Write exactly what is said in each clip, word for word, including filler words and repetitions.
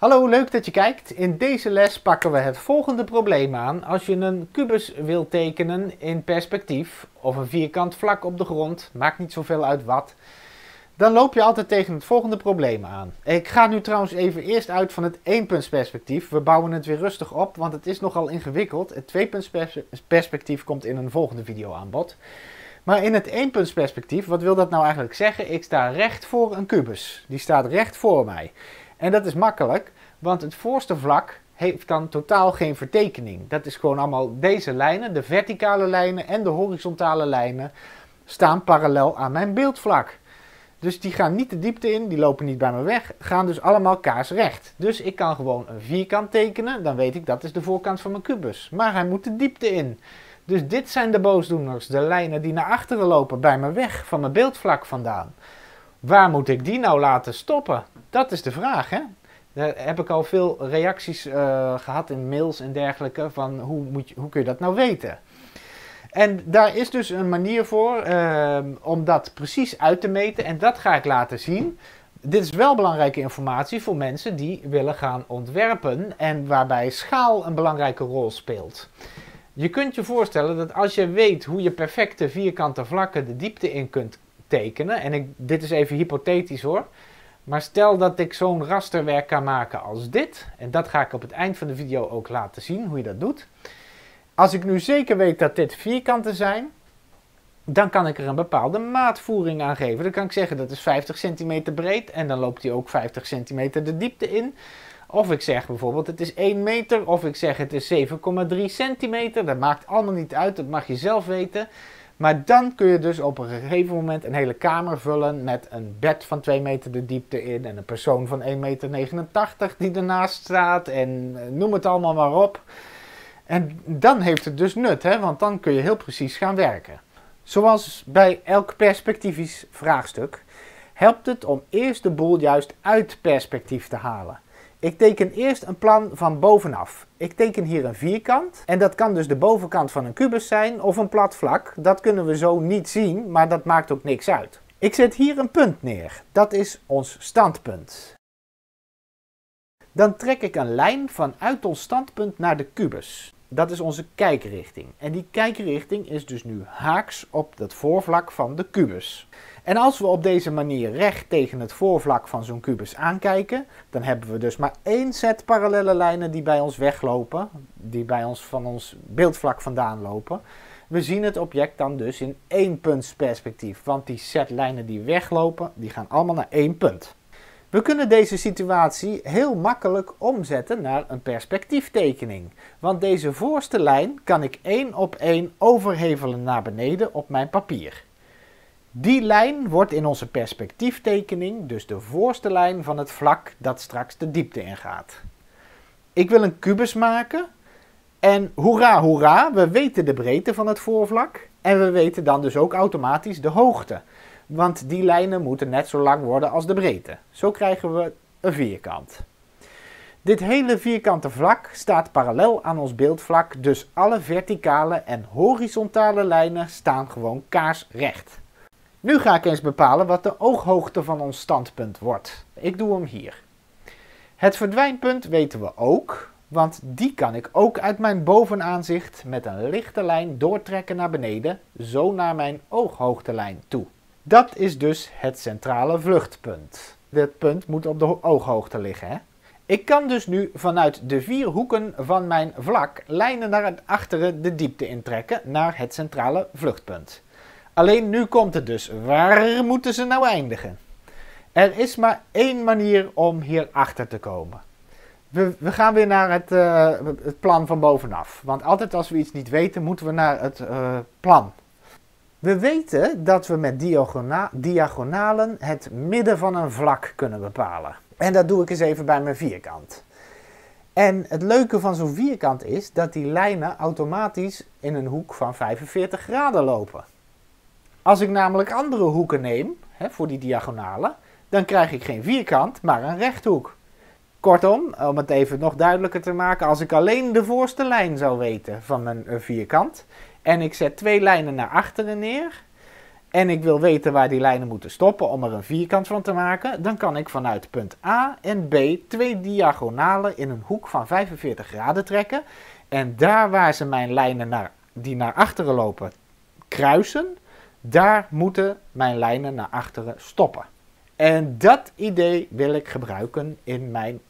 Hallo, leuk dat je kijkt. In deze les pakken we het volgende probleem aan als je een kubus wilt tekenen in perspectief of een vierkant vlak op de grond, maakt niet zoveel uit wat. Dan loop je altijd tegen het volgende probleem aan. Ik ga nu trouwens even eerst uit van het éénpuntsperspectief. We bouwen het weer rustig op, want het is nogal ingewikkeld. Het tweepuntsperspectief komt in een volgende video aan bod. Maar in het éénpuntsperspectief, wat wil dat nou eigenlijk zeggen? Ik sta recht voor een kubus. Die staat recht voor mij. En dat is makkelijk, want het voorste vlak heeft dan totaal geen vertekening. Dat is gewoon allemaal deze lijnen, de verticale lijnen en de horizontale lijnen, staan parallel aan mijn beeldvlak. Dus die gaan niet de diepte in, die lopen niet bij me weg, gaan dus allemaal kaarsrecht. Dus ik kan gewoon een vierkant tekenen, dan weet ik dat is de voorkant van mijn kubus. Maar hij moet de diepte in. Dus dit zijn de boosdoeners, de lijnen die naar achteren lopen bij me weg, van mijn beeldvlak vandaan. Waar moet ik die nou laten stoppen? Dat is de vraag, hè? Daar heb ik al veel reacties uh, gehad in mails en dergelijke van hoe, moet je, hoe kun je dat nou weten? En daar is dus een manier voor uh, om dat precies uit te meten en dat ga ik laten zien. Dit is wel belangrijke informatie voor mensen die willen gaan ontwerpen en waarbij schaal een belangrijke rol speelt. Je kunt je voorstellen dat als je weet hoe je perfecte vierkante vlakken de diepte in kunt tekenen, en ik, dit is even hypothetisch hoor, maar stel dat ik zo'n rasterwerk kan maken als dit, en dat ga ik op het eind van de video ook laten zien, hoe je dat doet. Als ik nu zeker weet dat dit vierkanten zijn, dan kan ik er een bepaalde maatvoering aan geven. Dan kan ik zeggen dat is vijftig centimeter breed en dan loopt die ook vijftig centimeter de diepte in. Of ik zeg bijvoorbeeld het is één meter, of ik zeg het is zeven komma drie centimeter. Dat maakt allemaal niet uit, dat mag je zelf weten. Maar dan kun je dus op een gegeven moment een hele kamer vullen met een bed van twee meter de diepte in en een persoon van één meter negenentachtig die ernaast staat en noem het allemaal maar op. En dan heeft het dus nut, hè? Want dan kun je heel precies gaan werken. Zoals bij elk perspectivisch vraagstuk helpt het om eerst de boel juist uit perspectief te halen. Ik teken eerst een plan van bovenaf. Ik teken hier een vierkant en dat kan dus de bovenkant van een kubus zijn of een plat vlak. Dat kunnen we zo niet zien, maar dat maakt ook niks uit. Ik zet hier een punt neer. Dat is ons standpunt. Dan trek ik een lijn vanuit ons standpunt naar de kubus. Dat is onze kijkrichting. En die kijkrichting is dus nu haaks op het voorvlak van de kubus. En als we op deze manier recht tegen het voorvlak van zo'n kubus aankijken, dan hebben we dus maar één set parallele lijnen die bij ons weglopen, die bij ons van ons beeldvlak vandaan lopen. We zien het object dan dus in één puntsperspectief, want die set lijnen die weglopen, die gaan allemaal naar één punt. We kunnen deze situatie heel makkelijk omzetten naar een perspectieftekening. Want deze voorste lijn kan ik één op één overhevelen naar beneden op mijn papier. Die lijn wordt in onze perspectieftekening dus de voorste lijn van het vlak dat straks de diepte ingaat. Ik wil een kubus maken en hoera hoera, we weten de breedte van het voorvlak en we weten dan dus ook automatisch de hoogte. Want die lijnen moeten net zo lang worden als de breedte. Zo krijgen we een vierkant. Dit hele vierkante vlak staat parallel aan ons beeldvlak, dus alle verticale en horizontale lijnen staan gewoon kaarsrecht. Nu ga ik eens bepalen wat de ooghoogte van ons standpunt wordt. Ik doe hem hier. Het verdwijnpunt weten we ook, want die kan ik ook uit mijn bovenaanzicht met een lichte lijn doortrekken naar beneden, zo naar mijn ooghoogtelijn toe. Dat is dus het centrale vluchtpunt. Dit punt moet op de ooghoogte liggen, hè? Ik kan dus nu vanuit de vier hoeken van mijn vlak lijnen naar achteren de diepte intrekken naar het centrale vluchtpunt. Alleen nu komt het dus. Waar moeten ze nou eindigen? Er is maar één manier om hierachter te komen. We, we gaan weer naar het, uh, het plan van bovenaf. Want altijd als we iets niet weten, moeten we naar het uh, plan. We weten dat we met diagona- diagonalen het midden van een vlak kunnen bepalen. En dat doe ik eens even bij mijn vierkant. En het leuke van zo'n vierkant is dat die lijnen automatisch in een hoek van vijfenveertig graden lopen. Als ik namelijk andere hoeken neem, hè, voor die diagonalen, dan krijg ik geen vierkant, maar een rechthoek. Kortom, om het even nog duidelijker te maken, als ik alleen de voorste lijn zou weten van mijn vierkant, en ik zet twee lijnen naar achteren neer en ik wil weten waar die lijnen moeten stoppen om er een vierkant van te maken, dan kan ik vanuit punt A en B twee diagonalen in een hoek van vijfenveertig graden trekken. En daar waar ze mijn lijnen naar, die naar achteren lopen kruisen, daar moeten mijn lijnen naar achteren stoppen. En dat idee wil ik gebruiken in mijn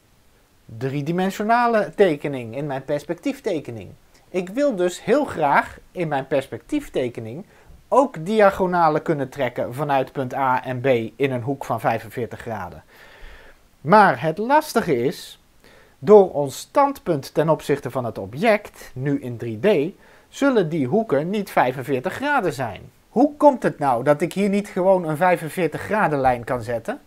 driedimensionale tekening, in mijn perspectieftekening. Ik wil dus heel graag in mijn perspectieftekening ook diagonalen kunnen trekken vanuit punt A en B in een hoek van vijfenveertig graden. Maar het lastige is, door ons standpunt ten opzichte van het object, nu in drie D, zullen die hoeken niet vijfenveertig graden zijn. Hoe komt het nou dat ik hier niet gewoon een vijfenveertig graden lijn kan zetten?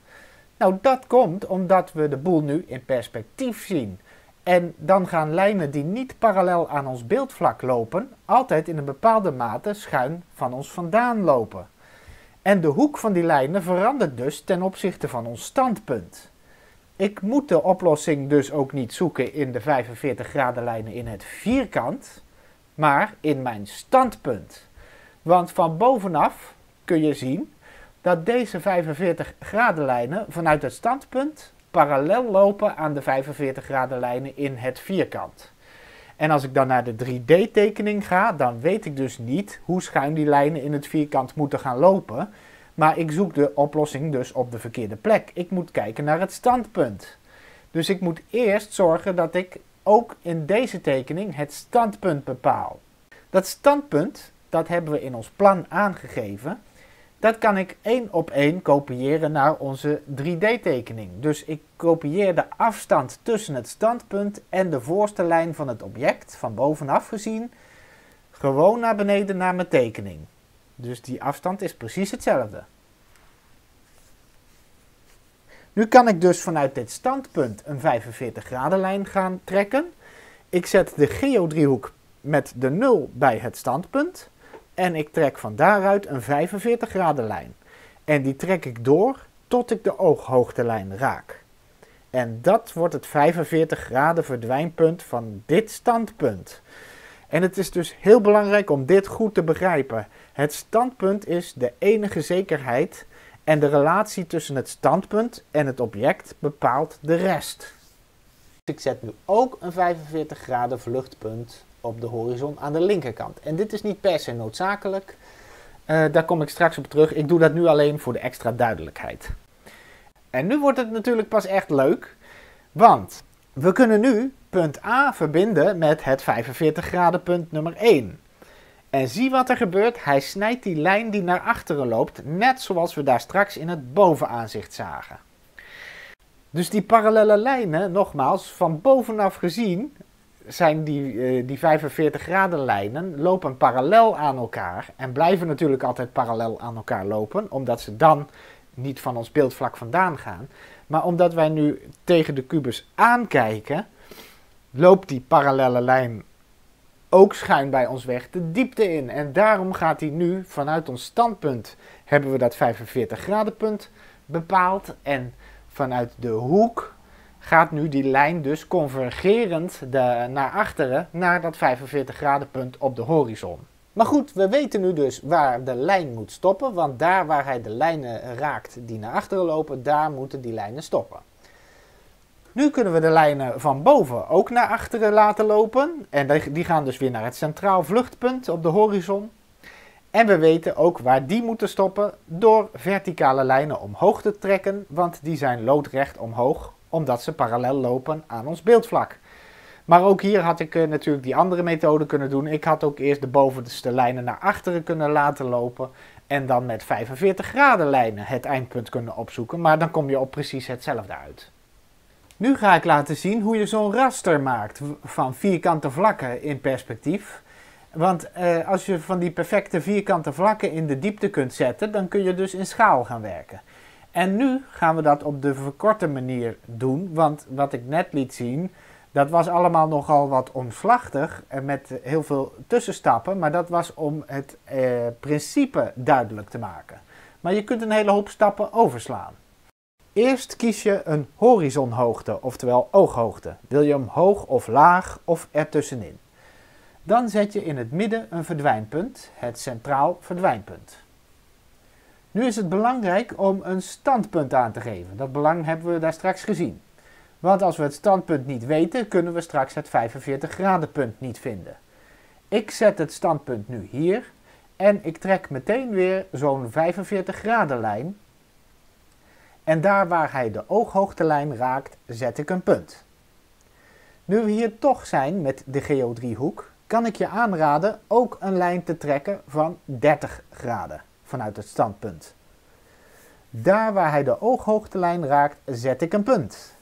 Nou, dat komt omdat we de boel nu in perspectief zien. En dan gaan lijnen die niet parallel aan ons beeldvlak lopen, altijd in een bepaalde mate schuin van ons vandaan lopen. En de hoek van die lijnen verandert dus ten opzichte van ons standpunt. Ik moet de oplossing dus ook niet zoeken in de vijfenveertig graden lijnen in het vierkant, maar in mijn standpunt. Want van bovenaf kun je zien dat deze vijfenveertig graden lijnen vanuit het standpunt parallel lopen aan de vijfenveertig graden lijnen in het vierkant. En als ik dan naar de drie D-tekening ga, dan weet ik dus niet hoe schuin die lijnen in het vierkant moeten gaan lopen. Maar ik zoek de oplossing dus op de verkeerde plek. Ik moet kijken naar het standpunt. Dus ik moet eerst zorgen dat ik ook in deze tekening het standpunt bepaal. Dat standpunt, dat hebben we in ons plan aangegeven. Dat kan ik één op één kopiëren naar onze drie D-tekening. Dus ik kopieer de afstand tussen het standpunt en de voorste lijn van het object, van bovenaf gezien, gewoon naar beneden naar mijn tekening. Dus die afstand is precies hetzelfde. Nu kan ik dus vanuit dit standpunt een vijfenveertig graden lijn gaan trekken. Ik zet de geodriehoek met de nul bij het standpunt. En ik trek van daaruit een vijfenveertig graden lijn. En die trek ik door tot ik de ooghoogtelijn raak. En dat wordt het vijfenveertig graden verdwijnpunt van dit standpunt. En het is dus heel belangrijk om dit goed te begrijpen. Het standpunt is de enige zekerheid en de relatie tussen het standpunt en het object bepaalt de rest. Ik zet nu ook een vijfenveertig graden vluchtpunt op de horizon aan de linkerkant. En dit is niet per se noodzakelijk. Uh, daar kom ik straks op terug. Ik doe dat nu alleen voor de extra duidelijkheid. En nu wordt het natuurlijk pas echt leuk. Want we kunnen nu punt A verbinden met het vijfenveertig graden punt nummer één. En zie wat er gebeurt. Hij snijdt die lijn die naar achteren loopt. Net zoals we daar straks in het bovenaanzicht zagen. Dus die parallele lijnen, nogmaals, van bovenaf gezien zijn die, uh, die vijfenveertig graden lijnen lopen parallel aan elkaar en blijven natuurlijk altijd parallel aan elkaar lopen, omdat ze dan niet van ons beeldvlak vandaan gaan. Maar omdat wij nu tegen de kubus aankijken, loopt die parallele lijn ook schuin bij ons weg de diepte in. En daarom gaat die nu vanuit ons standpunt, hebben we dat vijfenveertig graden punt bepaald en vanuit de hoek gaat nu die lijn dus convergerend de, naar achteren naar dat vijfenveertig graden punt op de horizon. Maar goed, we weten nu dus waar de lijn moet stoppen, want daar waar hij de lijnen raakt die naar achteren lopen, daar moeten die lijnen stoppen. Nu kunnen we de lijnen van boven ook naar achteren laten lopen en die gaan dus weer naar het centraal vluchtpunt op de horizon. En we weten ook waar die moeten stoppen door verticale lijnen omhoog te trekken, want die zijn loodrecht omhoog, omdat ze parallel lopen aan ons beeldvlak. Maar ook hier had ik uh, natuurlijk die andere methode kunnen doen. Ik had ook eerst de bovenste lijnen naar achteren kunnen laten lopen en dan met vijfenveertig graden lijnen het eindpunt kunnen opzoeken, maar dan kom je op precies hetzelfde uit. Nu ga ik laten zien hoe je zo'n raster maakt van vierkante vlakken in perspectief. Want uh, als je van die perfecte vierkante vlakken in de diepte kunt zetten, dan kun je dus in schaal gaan werken. En nu gaan we dat op de verkorte manier doen, want wat ik net liet zien, dat was allemaal nogal wat omslachtig en met heel veel tussenstappen, maar dat was om het eh, principe duidelijk te maken. Maar je kunt een hele hoop stappen overslaan. Eerst kies je een horizonhoogte, oftewel ooghoogte. Wil je hem hoog of laag of ertussenin? Dan zet je in het midden een verdwijnpunt, het centraal verdwijnpunt. Nu is het belangrijk om een standpunt aan te geven. Dat belang hebben we daar straks gezien. Want als we het standpunt niet weten, kunnen we straks het vijfenveertig graden punt niet vinden. Ik zet het standpunt nu hier en ik trek meteen weer zo'n vijfenveertig graden lijn. En daar waar hij de ooghoogtelijn raakt, zet ik een punt. Nu we hier toch zijn met de geodriehoek, kan ik je aanraden ook een lijn te trekken van dertig graden vanuit het standpunt. Daar waar hij de ooghoogtelijn raakt, zet ik een punt.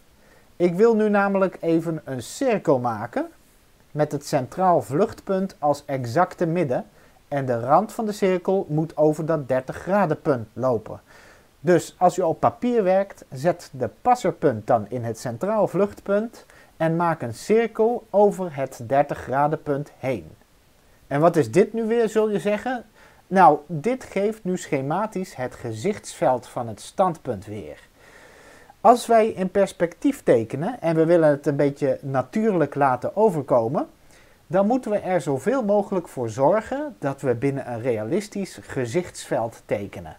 Ik wil nu namelijk even een cirkel maken met het centraal vluchtpunt als exacte midden. En de rand van de cirkel moet over dat dertig graden punt lopen. Dus als u op papier werkt, zet de passerpunt dan in het centraal vluchtpunt en maak een cirkel over het dertig graden punt heen. En wat is dit nu weer, zul je zeggen? Nou, dit geeft nu schematisch het gezichtsveld van het standpunt weer. Als wij in perspectief tekenen en we willen het een beetje natuurlijk laten overkomen, dan moeten we er zoveel mogelijk voor zorgen dat we binnen een realistisch gezichtsveld tekenen.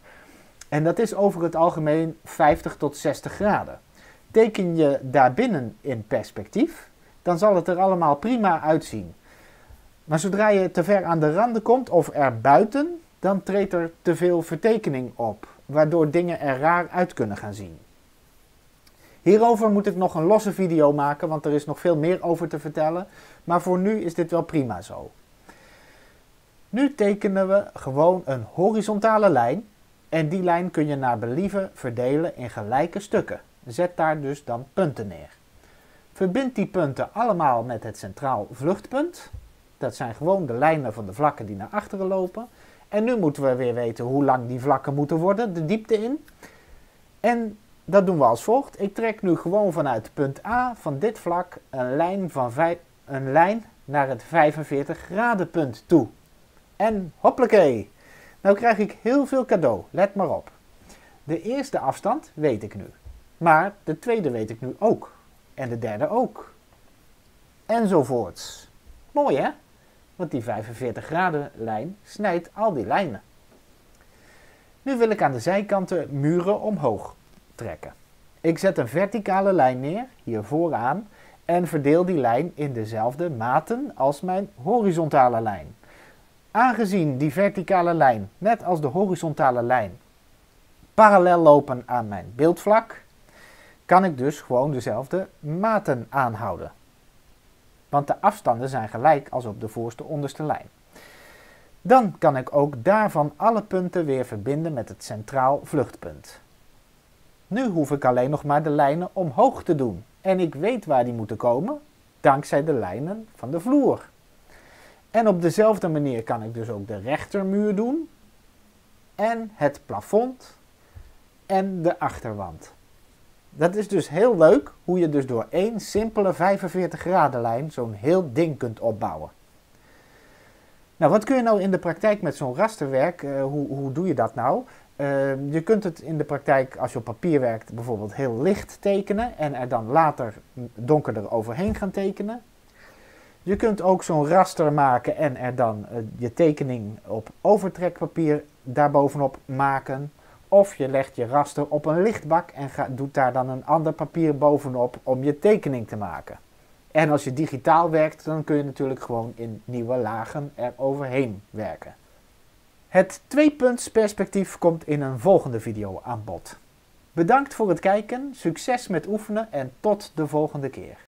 En dat is over het algemeen vijftig tot zestig graden. Teken je daarbinnen in perspectief, dan zal het er allemaal prima uitzien. Maar zodra je te ver aan de randen komt of er buiten, dan treedt er te veel vertekening op, waardoor dingen er raar uit kunnen gaan zien. Hierover moet ik nog een losse video maken, want er is nog veel meer over te vertellen. Maar voor nu is dit wel prima zo. Nu tekenen we gewoon een horizontale lijn. En die lijn kun je naar believen verdelen in gelijke stukken. Zet daar dus dan punten neer. Verbind die punten allemaal met het centraal vluchtpunt. Dat zijn gewoon de lijnen van de vlakken die naar achteren lopen. En nu moeten we weer weten hoe lang die vlakken moeten worden, de diepte in. En dat doen we als volgt. Ik trek nu gewoon vanuit punt A van dit vlak een lijn, van vijf, een lijn naar het vijfenveertig graden punt toe. En hoppakee! Nou krijg ik heel veel cadeau, let maar op. De eerste afstand weet ik nu. Maar de tweede weet ik nu ook. En de derde ook. Enzovoorts. Mooi hè? Want die vijfenveertig graden lijn snijdt al die lijnen. Nu wil ik aan de zijkanten muren omhoog trekken. Ik zet een verticale lijn neer, hier vooraan, en verdeel die lijn in dezelfde maten als mijn horizontale lijn. Aangezien die verticale lijn, net als de horizontale lijn, parallel lopen aan mijn beeldvlak, kan ik dus gewoon dezelfde maten aanhouden. Want de afstanden zijn gelijk als op de voorste onderste lijn. Dan kan ik ook daarvan alle punten weer verbinden met het centraal vluchtpunt. Nu hoef ik alleen nog maar de lijnen omhoog te doen. En ik weet waar die moeten komen, dankzij de lijnen van de vloer. En op dezelfde manier kan ik dus ook de rechtermuur doen. En het plafond. En de achterwand. Dat is dus heel leuk hoe je dus door één simpele vijfenveertig graden lijn zo'n heel ding kunt opbouwen. Nou, wat kun je nou in de praktijk met zo'n rasterwerk, uh, hoe, hoe doe je dat nou? Uh, je kunt het in de praktijk, als je op papier werkt, bijvoorbeeld heel licht tekenen en er dan later donkerder overheen gaan tekenen. Je kunt ook zo'n raster maken en er dan uh, je tekening op overtrekpapier daarbovenop maken. Of je legt je raster op een lichtbak en ga, doet daar dan een ander papier bovenop om je tekening te maken. En als je digitaal werkt, dan kun je natuurlijk gewoon in nieuwe lagen er overheen werken. Het tweepuntsperspectief komt in een volgende video aan bod. Bedankt voor het kijken, succes met oefenen en tot de volgende keer.